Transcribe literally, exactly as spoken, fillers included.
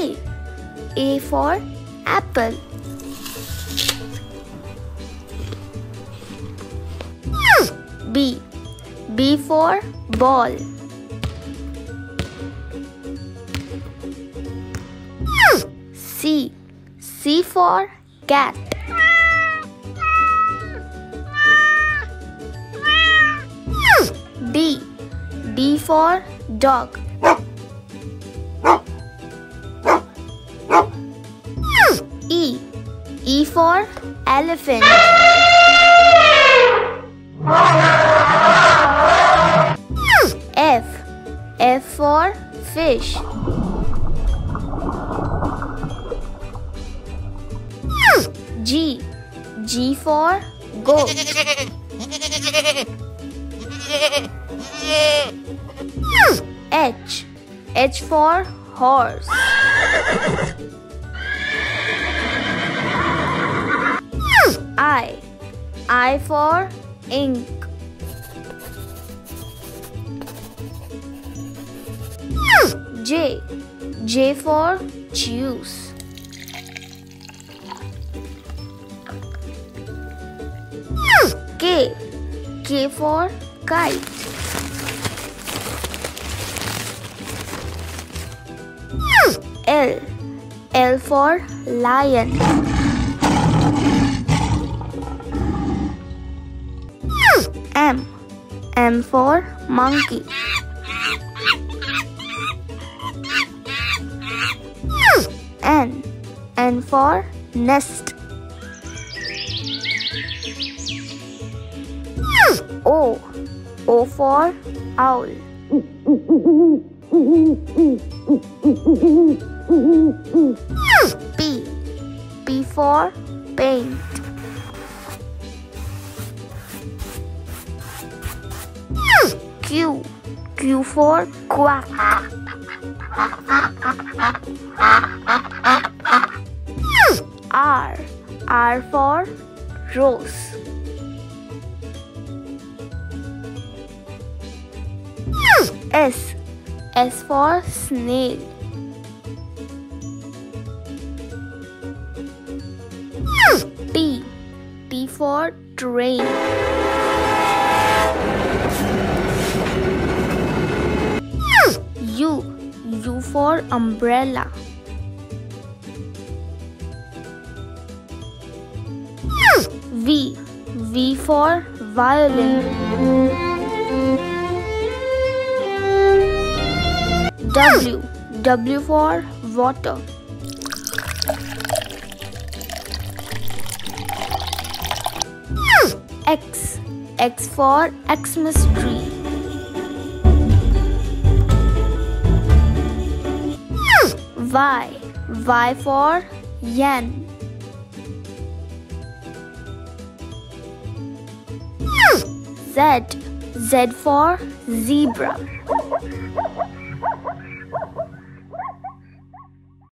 A. A for apple. B. B for ball. C. C for cat. D. D for dog. E. E for elephant. F. F for fish. G. G for goat. H. H for horse. I. I for ink. J. J for juice. K. K for kite. L. L for lion. M. M for monkey. N. N for nest. O. O for owl. P. P for paint. Q. Q for quack. R. R for rose. S. S for snail. T. T for train. U. U for umbrella. V. V for violin. W. W for water. X. X for Xmas tree. Y. Y for yen. Z. Z for zebra.